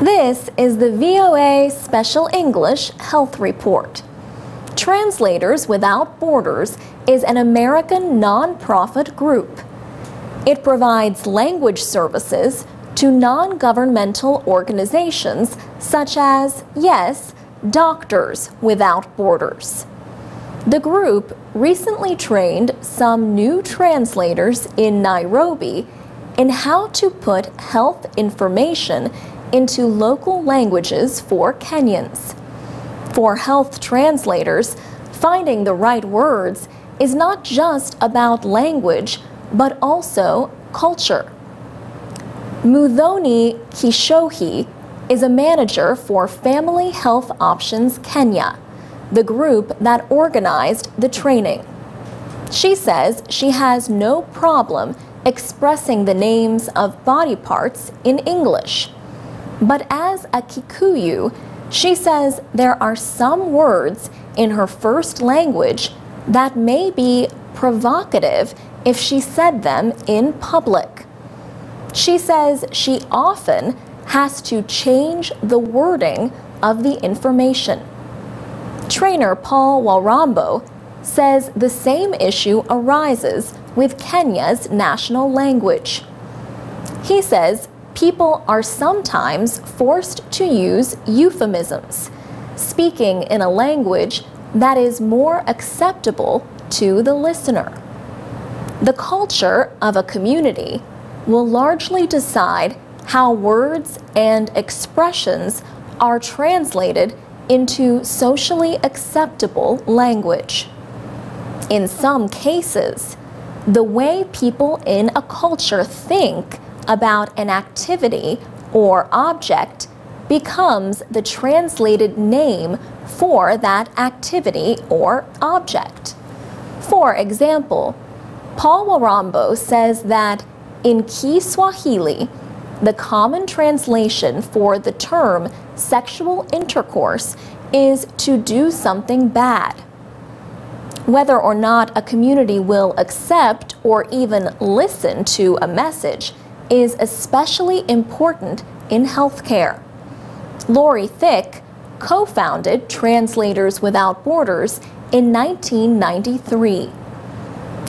This is the VOA Special English Health Report. Translators Without Borders is an American non-profit group. It provides language services to non-governmental organizations such as, yes, Doctors Without Borders. The group recently trained some new translators in Nairobi in how to put health information into local languages for Kenyans. For health translators, finding the right words is not just about language, but also culture. Muthoni Gichohi is a manager for Family Health Options Kenya, the group that organized the training. She says she has no problem expressing the names of body parts in English. But as a Kikuyu, she says there are some words in her first language that may be provocative if she said them in public. She says she often has to change the wording of the information. Trainer Paul Warambo says the same issue arises with Kenya's national language. He says people are sometimes forced to use euphemisms, speaking in a language that is more acceptable to the listener. The culture of a community will largely decide how words and expressions are translated into socially acceptable language. In some cases, the way people in a culture think about an activity or object becomes the translated name for that activity or object. For example, Paul Warambo says that in Ki'Swahili, the common translation for the term sexual intercourse is to do something bad. Whether or not a community will accept or even listen to a message is especially important in healthcare. Lori Thicke co-founded Translators Without Borders in 1993.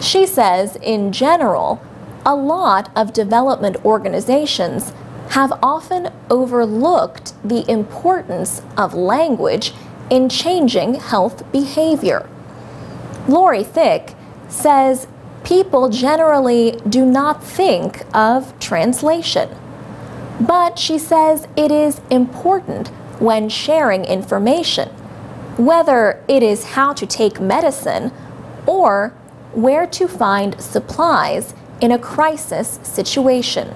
She says, in general, a lot of development organizations have often overlooked the importance of language in changing health behavior. Lori Thicke says people generally do not think of translation, but she says it is important when sharing information, whether it is how to take medicine or where to find supplies in a crisis situation.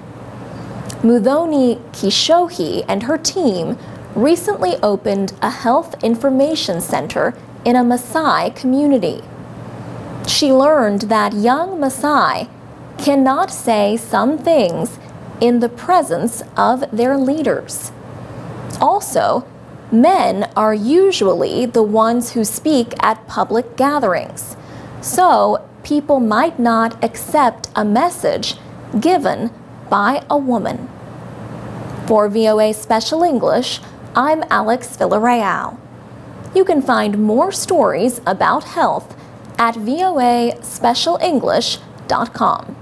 Muthoni Gichohi and her team recently opened a health information center in a Maasai community. She learned that young Maasai cannot say some things in the presence of their leaders. Also, men are usually the ones who speak at public gatherings, so people might not accept a message given by a woman. For VOA Special English, I'm Alex Villarreal. You can find more stories about health at voaspecialenglish.com.